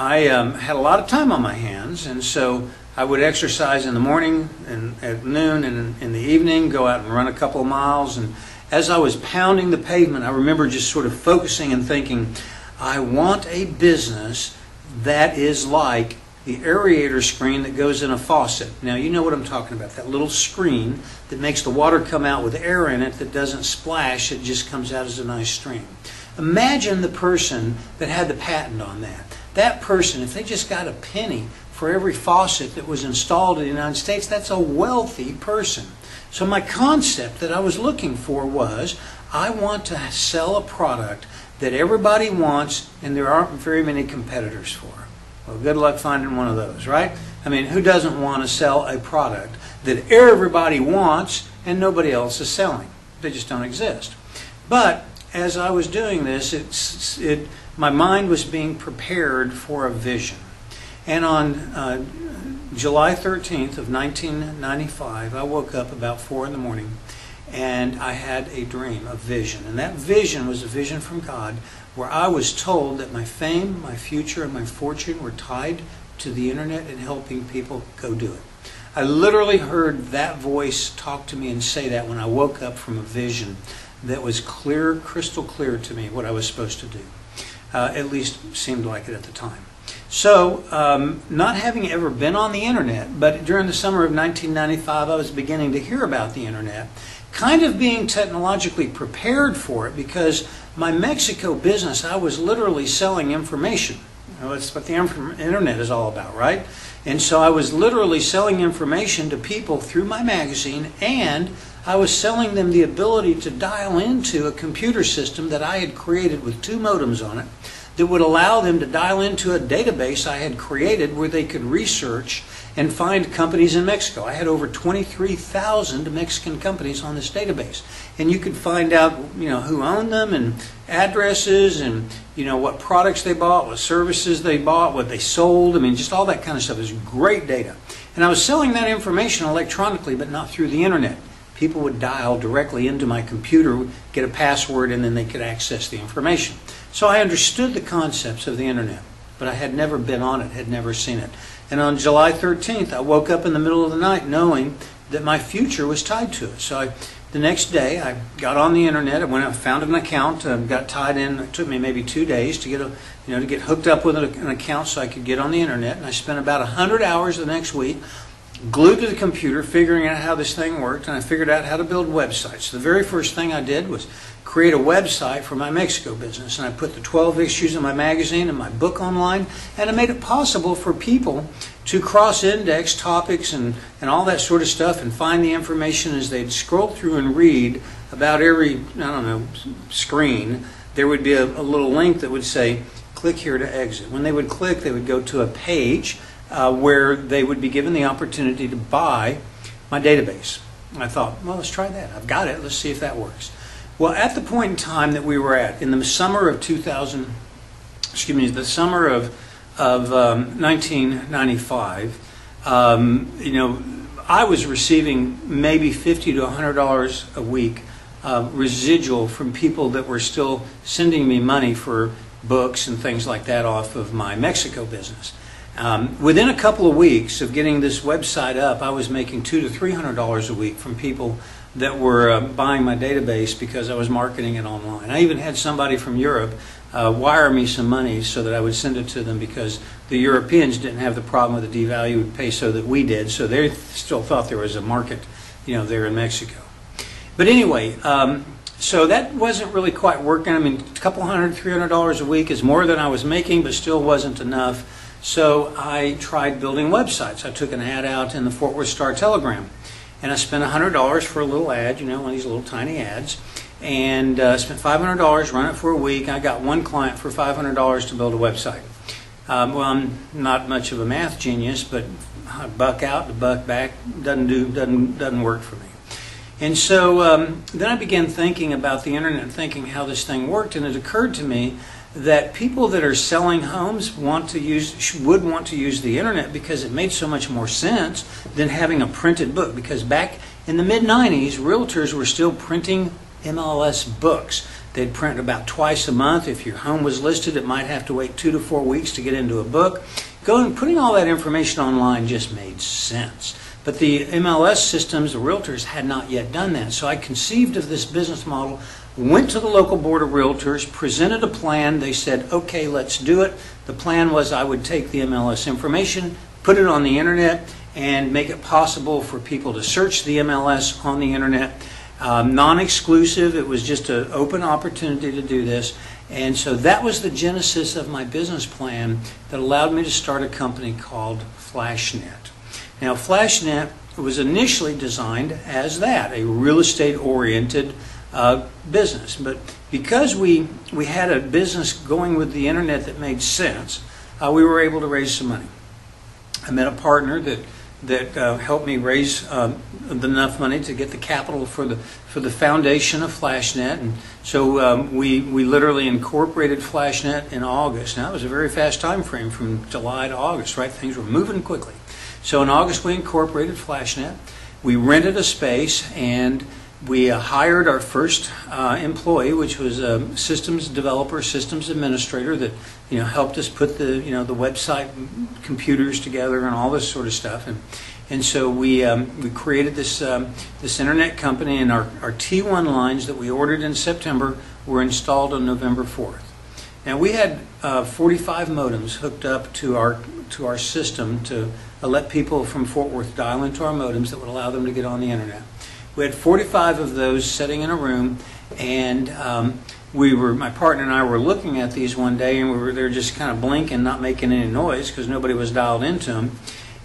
I had a lot of time on my hands, and so I would exercise in the morning and at noon and in the evening, go out and run a couple of miles. And as I was pounding the pavement, I remember just sort of focusing and thinking, I want a business that is like the aerator screen that goes in a faucet. Now, you know what I'm talking about, that little screen that makes the water come out with air in it that doesn't splash, it just comes out as a nice stream. Imagine the person that had the patent on that. That person, if they just got a penny for every faucet that was installed in the United States, that's a wealthy person. So my concept that I was looking for was, I want to sell a product that everybody wants and there aren't very many competitors for. Well, good luck finding one of those, right? I mean, who doesn't want to sell a product that everybody wants and nobody else is selling? They just don't exist. But as I was doing this, my mind was being prepared for a vision. And on July 13th of 1995, I woke up about 4 in the morning and I had a dream, a vision. And that vision was a vision from God where I was told that my fame, my future, and my fortune were tied to the internet and helping people go do it. I literally heard that voice talk to me and say that when I woke up from a vision that was clear, crystal clear to me what I was supposed to do. At least seemed like it at the time. So, not having ever been on the internet, but during the summer of 1995, I was beginning to hear about the internet, kind of being technologically prepared for it, because my Mexico business, I was literally selling information. You know, that's what the internet is all about, right? And so I was literally selling information to people through my magazine, and I was selling them the ability to dial into a computer system that I had created with 2 modems on it that would allow them to dial into a database I had created where they could research and find companies in Mexico. I had over 23,000 Mexican companies on this database. And you could find out, you know, who owned them and addresses and, you know, what products they bought, what services they bought, what they sold. I mean, just all that kind of stuff. It was great data. And I was selling that information electronically, but not through the internet. People would dial directly into my computer, get a password, and then they could access the information. So I understood the concepts of the internet, but I had never been on it, had never seen it. And on July 13th, I woke up in the middle of the night knowing that my future was tied to it. So the next day, I got on the internet. I went out, found an account, got tied in. It took me maybe 2 days to get to get hooked up with an account so I could get on the internet. And I spent about 100 hours the next week glued to the computer, figuring out how this thing worked, and I figured out how to build websites. The very first thing I did was create a website for my Mexico business, and I put the 12 issues of my magazine and my book online, and I made it possible for people to cross-index topics and all that sort of stuff and find the information as they'd scroll through and read about every, screen. There would be a little link that would say, click here to exit. When they would click, they would go to a page where they would be given the opportunity to buy my database. And I thought, well, let's try that. I've got it. Let's see if that works. Well, at the point in time that we were at, in the summer of 1995, I was receiving maybe $50 to $100 a week residual from people that were still sending me money for books and things like that off of my Mexico business. Within a couple of weeks of getting this website up, I was making $200 to $300 a week from people that were buying my database because I was marketing it online. I even had somebody from Europe wire me some money so that I would send it to them because the Europeans didn't have the problem with the devalued peso that we did, so they still thought there was a market, there in Mexico. But anyway, so that wasn't really quite working. I mean, a couple hundred, $300 a week is more than I was making, but still wasn't enough. So I tried building websites. I took an ad out in the Fort Worth Star Telegram, and I spent $100 for a little ad, one of these little tiny ads, and spent $500, run it for a week. I got one client for $500 to build a website. Well, I'm not much of a math genius, but I buck out and buck back doesn't work for me. And so then I began thinking about the internet, thinking how this thing worked, and it occurred to me that people that are selling homes would want to use the internet because it made so much more sense than having a printed book. Because back in the mid-90s, realtors were still printing MLS books. They'd print about twice a month. If your home was listed, it might have to wait 2 to 4 weeks to get into a book. And putting all that information online just made sense. But the MLS systems, the realtors, had not yet done that. So I conceived of this business model, went to the local board of realtors, presented a plan. They said, okay, let's do it. The plan was I would take the MLS information, put it on the internet, and make it possible for people to search the MLS on the internet. Non-exclusive, it was just an open opportunity to do this. And so that was the genesis of my business plan that allowed me to start a company called FlashNet. Now, FlashNet was initially designed as that, a real estate-oriented business. But because we had a business going with the internet that made sense, we were able to raise some money. I met a partner that helped me raise enough money to get the capital for the foundation of FlashNet, and so we literally incorporated FlashNet in August. Now it was a very fast time frame from July to August, right? Things were moving quickly. So in August we incorporated FlashNet. We rented a space and we hired our first employee, which was a systems developer, systems administrator that helped us put the the website computers together and all this sort of stuff. And so we created this this internet company, and our T1 lines that we ordered in September were installed on November 4th. Now we had 45 modems hooked up to our system to let people from Fort Worth dial into our modems that would allow them to get on the internet. We had 45 of those sitting in a room, and my partner and I were looking at these one day, and they were just kind of blinking, not making any noise because nobody was dialed into them.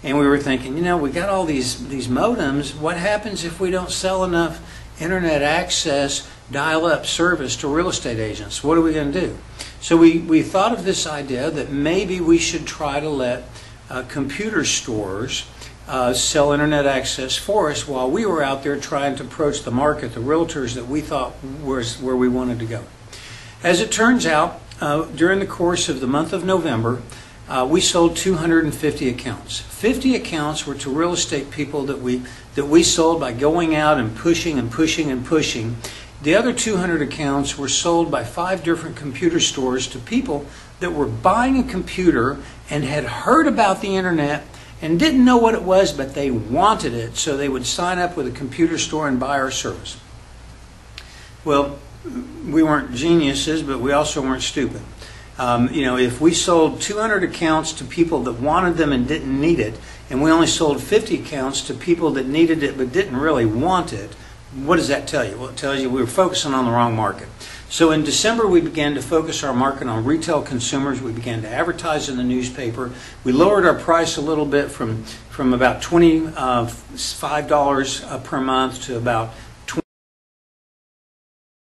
And we were thinking, we got all these modems. What happens if we don't sell enough internet access dial-up service to real estate agents? What are we going to do? So we thought of this idea that maybe we should try to let computer stores sell internet access for us while we were out there trying to approach the market, the realtors that we thought was where we wanted to go. As it turns out, during the course of the month of November, we sold 250 accounts. 50 accounts were to real estate people that we sold by going out and pushing and pushing and pushing. The other 200 accounts were sold by 5 different computer stores to people that were buying a computer and had heard about the internet and didn't know what it was, but they wanted it, so they would sign up with a computer store and buy our service. Well, we weren't geniuses, but we also weren't stupid. If we sold 200 accounts to people that wanted them and didn't need it, and we only sold 50 accounts to people that needed it but didn't really want it, what does that tell you? Well, it tells you we were focusing on the wrong market. So in December, we began to focus our market on retail consumers. We began to advertise in the newspaper. We lowered our price a little bit from about $25 per month to about